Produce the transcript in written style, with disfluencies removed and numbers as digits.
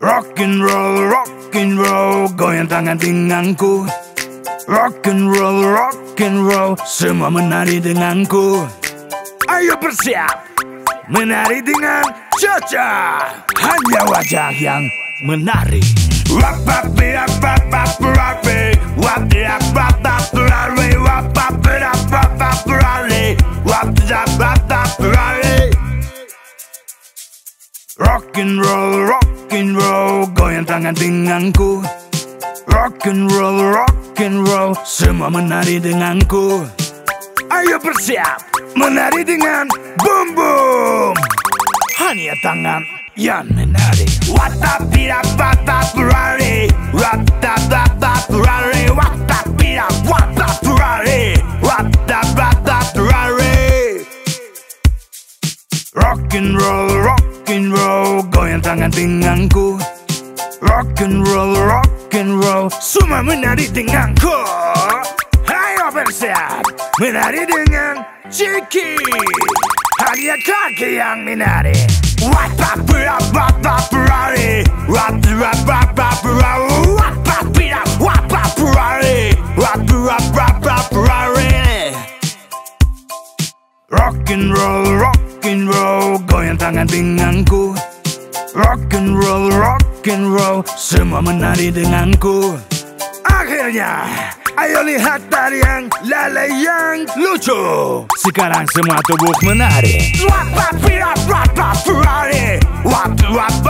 rock and roll, goyang tangan denganku. Rock and roll, semua menari denganku. Ayo bersiap, menari dengan Cha-Cha. Hanya wajah yang menari. Wap wap wap wap wap wap wap wap wap wap wap wap wap wap wap. Rock and roll, goyang tangan denganku. Rock and roll, semua menari denganku. Ayo bersiap, menari dengan boom boom. Hanya tangan yang menari. Wata pira wata perari, wata wata perari, wata pira wata perari, wata wata perari. Rock and roll, goyang tangan denganku. Rock and roll, semua menari denganku. Ayo bersiap, menari dengan Chicky. Hanya kaki yang menari. Wata pira wata perari, wata wata perari, wata pira wata perari, wata wata perari. Rock and roll, goyang tangan denganku. Rock and roll, semua menari denganku. Akhirnya, ayo lihat tarian Lya-Lya yang lucu. Sekarang semua tubuh menari. Wap wap wap wap wap wap wap wap wap.